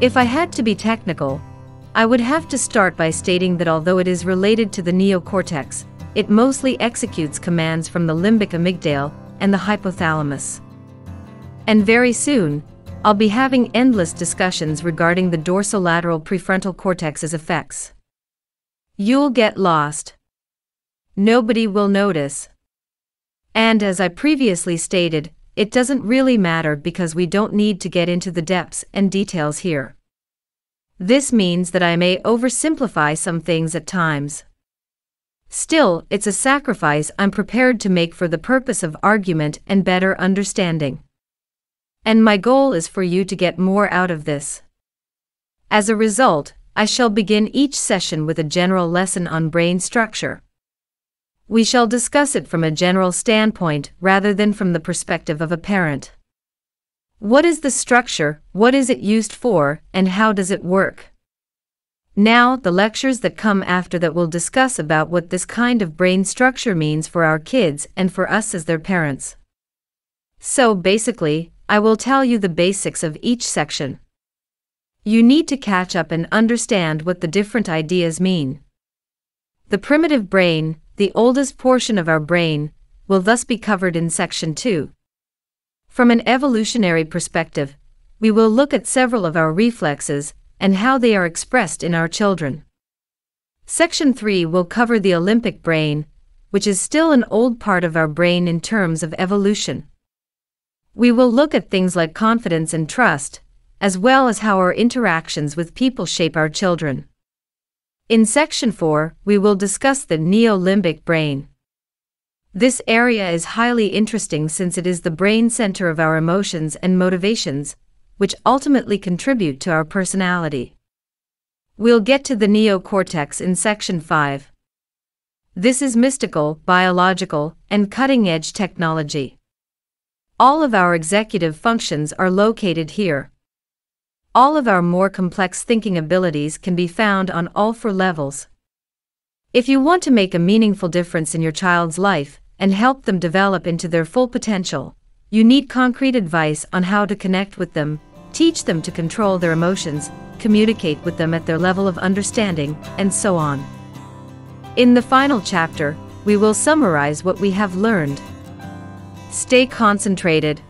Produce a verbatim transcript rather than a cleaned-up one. If I had to be technical, I would have to start by stating that although it is related to the neocortex, it mostly executes commands from the limbic amygdala and the hypothalamus. And very soon, I'll be having endless discussions regarding the dorsolateral prefrontal cortex's effects. You'll get lost. Nobody will notice. And as I previously stated, it doesn't really matter because we don't need to get into the depths and details here. This means that I may oversimplify some things at times. Still, it's a sacrifice I'm prepared to make for the purpose of argument and better understanding. And my goal is for you to get more out of this. As a result, I shall begin each session with a general lesson on brain structure. We shall discuss it from a general standpoint rather than from the perspective of a parent. What is the structure, what is it used for, and how does it work? Now, the lectures that come after that will discuss about what this kind of brain structure means for our kids and for us as their parents. So basically, I will tell you the basics of each section. You need to catch up and understand what the different ideas mean. The primitive brain, the oldest portion of our brain, will thus be covered in section two. From an evolutionary perspective, we will look at several of our reflexes and how they are expressed in our children. Section three will cover the limbic brain, which is still an old part of our brain in terms of evolution. We will look at things like confidence and trust, as well as how our interactions with people shape our children. In section four, we will discuss the neolimbic brain. This area is highly interesting since it is the brain center of our emotions and motivations, which ultimately contribute to our personality. We'll get to the neocortex in section five. This is mystical, biological, and cutting-edge technology. All of our executive functions are located here. All of our more complex thinking abilities can be found on all four levels. If you want to make a meaningful difference in your child's life and help them develop into their full potential, you need concrete advice on how to connect with them, teach them to control their emotions, communicate with them at their level of understanding, and so on. In the final chapter, we will summarize what we have learned. Stay concentrated.